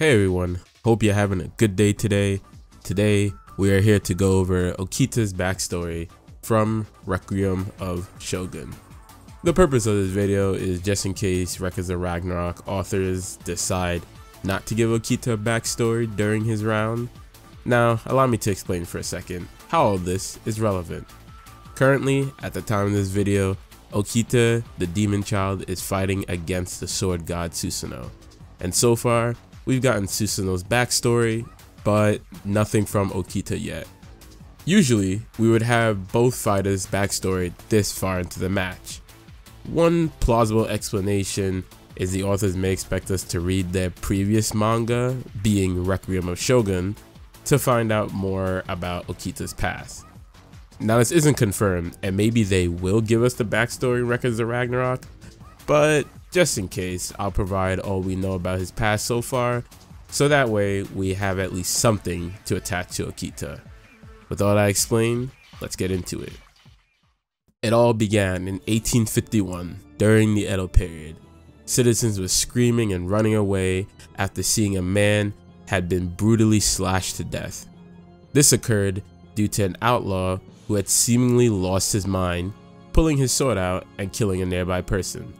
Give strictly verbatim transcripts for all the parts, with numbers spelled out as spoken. Hey everyone, hope you're having a good day today. Today we are here to go over Okita's backstory from Requiem of Shogun. The purpose of this video is just in case Records of Ragnarok authors decide not to give Okita a backstory during his round. Now allow me to explain for a second how all this is relevant. Currently, at the time of this video, Okita, the demon child, is fighting against the sword god Susanoo, and so far we've gotten Susanoo's backstory, but nothing from Okita yet. Usually, we would have both fighters' backstory this far into the match. One plausible explanation is the authors may expect us to read their previous manga, being Requiem of Shogun, to find out more about Okita's past. Now, this isn't confirmed, and maybe they will give us the backstory in Records of Ragnarok, but just in case, I'll provide all we know about his past so far, so that way we have at least something to attach to Okita. With all that explained, let's get into it. It all began in eighteen fifty-one, during the Edo period. Citizens were screaming and running away after seeing a man had been brutally slashed to death. This occurred due to an outlaw who had seemingly lost his mind, pulling his sword out and killing a nearby person.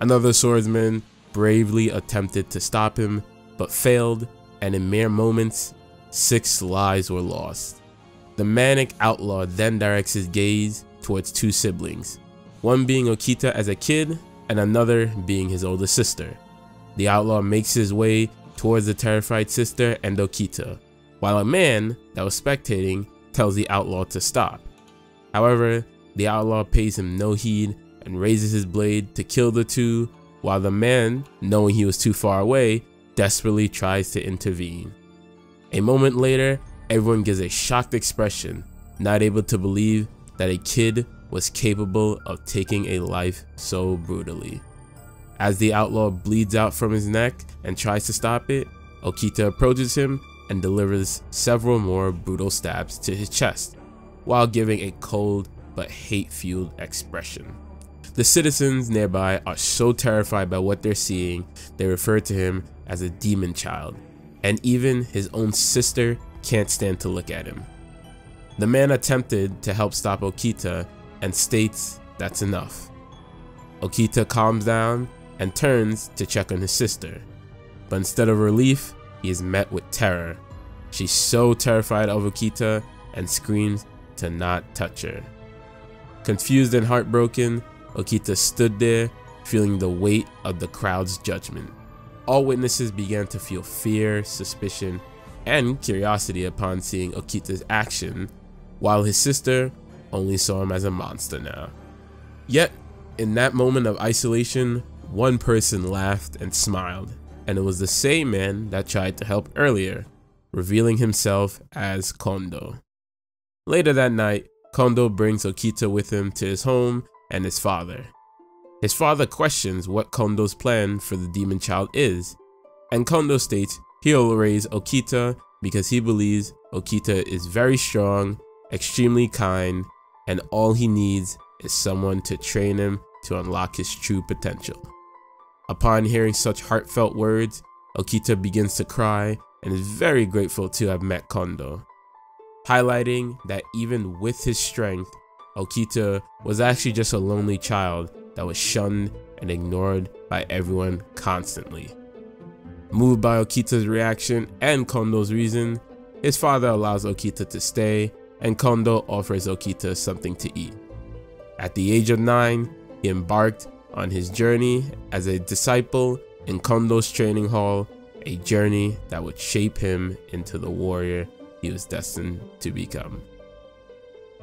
Another swordsman bravely attempted to stop him, but failed, and in mere moments, six lives were lost. The manic outlaw then directs his gaze towards two siblings, one being Okita as a kid and another being his older sister. The outlaw makes his way towards the terrified sister and Okita, while a man that was spectating tells the outlaw to stop. However, the outlaw pays him no heed and raises his blade to kill the two, while the man, knowing he was too far away, desperately tries to intervene. A moment later, everyone gives a shocked expression, not able to believe that a kid was capable of taking a life so brutally. As the outlaw bleeds out from his neck and tries to stop it, Okita approaches him and delivers several more brutal stabs to his chest, while giving a cold but hate-fueled expression. The citizens nearby are so terrified by what they're seeing, they refer to him as a demon child, and even his own sister can't stand to look at him. The man attempted to help stop Okita and states that's enough. Okita calms down and turns to check on his sister, but instead of relief, he is met with terror. She's so terrified of Okita and screams to not touch her. Confused and heartbroken, Okita stood there, feeling the weight of the crowd's judgment. All witnesses began to feel fear, suspicion, and curiosity upon seeing Okita's action, while his sister only saw him as a monster now. Yet, in that moment of isolation, one person laughed and smiled, and it was the same man that tried to help earlier, revealing himself as Kondo. Later that night, Kondo brings Okita with him to his home and his father. His father questions what Kondo's plan for the demon child is, and Kondo states he'll raise Okita because he believes Okita is very strong, extremely kind, and all he needs is someone to train him to unlock his true potential. Upon hearing such heartfelt words, Okita begins to cry and is very grateful to have met Kondo, highlighting that even with his strength, Okita was actually just a lonely child that was shunned and ignored by everyone constantly. Moved by Okita's reaction and Kondo's reason, his father allows Okita to stay, and Kondo offers Okita something to eat. At the age of nine, he embarked on his journey as a disciple in Kondo's training hall, a journey that would shape him into the warrior he was destined to become.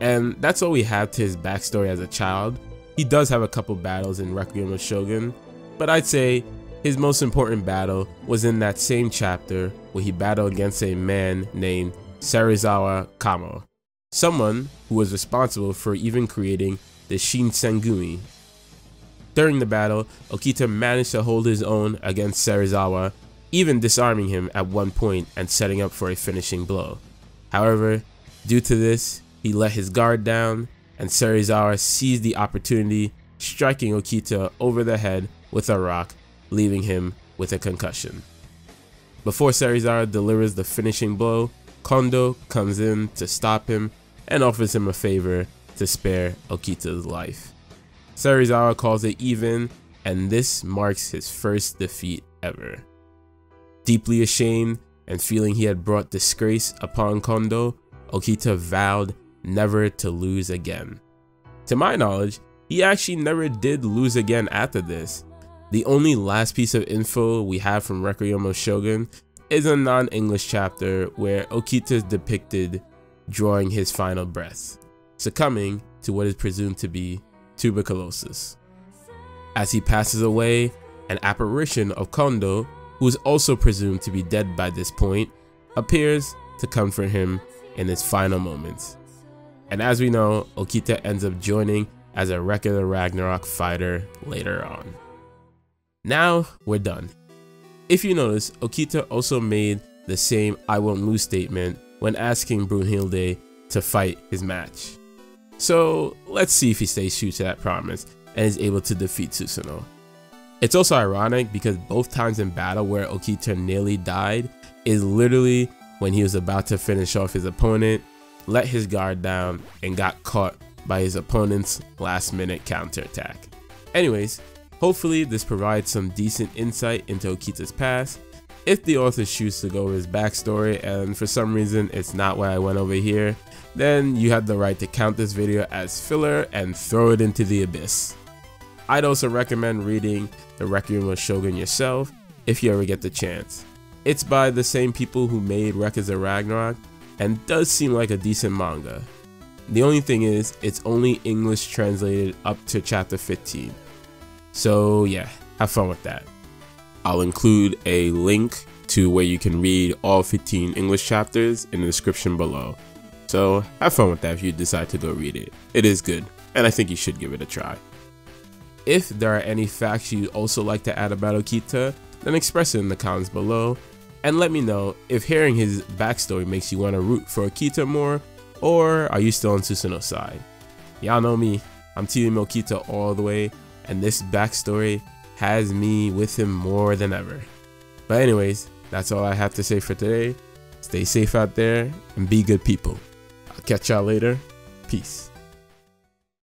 And that's all we have to his backstory as a child. He does have a couple battles in Requiem of Shogun, but I'd say his most important battle was in that same chapter where he battled against a man named Serizawa Kamo, someone who was responsible for even creating the Shinsengumi. During the battle, Okita managed to hold his own against Serizawa, even disarming him at one point and setting up for a finishing blow. However, due to this, he let his guard down, and Serizawa seized the opportunity, striking Okita over the head with a rock, leaving him with a concussion. Before Serizawa delivers the finishing blow, Kondo comes in to stop him and offers him a favor to spare Okita's life. Serizawa calls it even, and this marks his first defeat ever. Deeply ashamed and feeling he had brought disgrace upon Kondo, Okita vowed never to lose again. To my knowledge, he actually never did lose again after this. The only last piece of info we have from Requiem of Shogun is a non-English chapter where Okita is depicted drawing his final breath, succumbing to what is presumed to be tuberculosis. As he passes away, an apparition of Kondo, who is also presumed to be dead by this point, appears to comfort him in his final moments. And as we know, Okita ends up joining as a Records of Ragnarok fighter later on. Now we're done. If you notice, Okita also made the same "I won't lose" statement when asking Brunhilde to fight his match. So let's see if he stays true to that promise and is able to defeat Susanoo. It's also ironic because both times in battle where Okita nearly died is literally when he was about to finish off his opponent, let his guard down, and got caught by his opponent's last minute counterattack. Anyways, hopefully this provides some decent insight into Okita's past. If the author chooses to go over his backstory and for some reason it's not what I went over here, then you have the right to count this video as filler and throw it into the abyss. I'd also recommend reading the Requiem of Shogun yourself if you ever get the chance. It's by the same people who made Records of Ragnarok and does seem like a decent manga. The only thing is, it's only English translated up to chapter fifteen. So yeah, have fun with that. I'll include a link to where you can read all fifteen English chapters in the description below. So have fun with that if you decide to go read it. It is good, and I think you should give it a try. If there are any facts you'd also like to add about Okita, then express it in the comments below. And let me know if hearing his backstory makes you want to root for Okita more, or are you still on Susanoo's side? Y'all know me, I'm Team Okita all the way, and this backstory has me with him more than ever. But anyways, that's all I have to say for today. Stay safe out there and be good people. I'll catch y'all later. Peace.